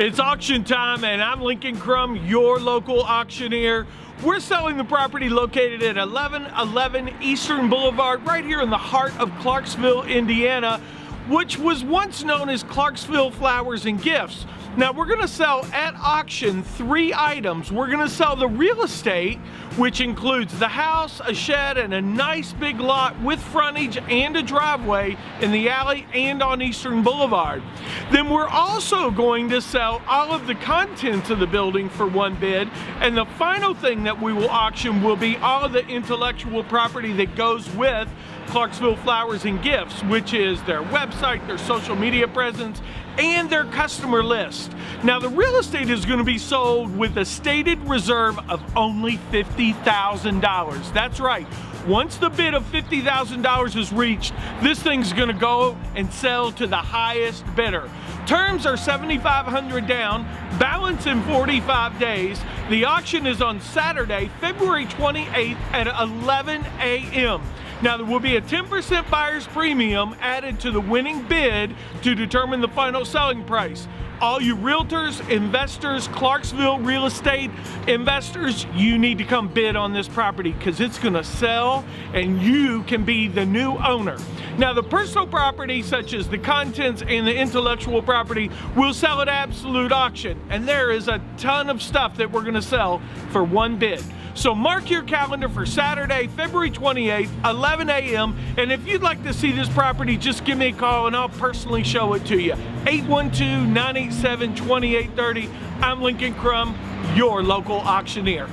It's auction time, and I'm Lincoln Crum, your local auctioneer. We're selling the property located at 1111 Eastern Boulevard, right here in the heart of Clarksville, Indiana, which was once known as Clarksville Flowers and Gifts. Now we're gonna sell at auction 3 items. We're gonna sell the real estate, which includes the house, a shed, and a nice big lot with frontage and a driveway in the alley and on Eastern Boulevard. Then we're also going to sell all of the contents of the building for one bid, and the final thing that we will auction will be all of the intellectual property that goes with Clarksville Flowers and Gifts, which is their website, their social media presence, and their customer list. Now the real estate is going to be sold with a stated reserve of only $50,000. That's right. Once the bid of $50,000 is reached, this thing's going to go and sell to the highest bidder. Terms are $7,500 down, balance in 45 days. The auction is on Saturday, February 28th at 11 a.m. Now there will be a 10% buyer's premium added to the winning bid to determine the final selling price. All you realtors, investors, Clarksville real estate investors, you need to come bid on this property because it's gonna sell and you can be the new owner. Now the personal property, such as the contents and the intellectual property, will sell at absolute auction. And there is a ton of stuff that we're gonna sell for one bid. So mark your calendar for Saturday, February 28th, 11 a.m. And if you'd like to see this property, just give me a call and I'll personally show it to you. 812-987-2830. I'm Lincoln Crum, your local auctioneer.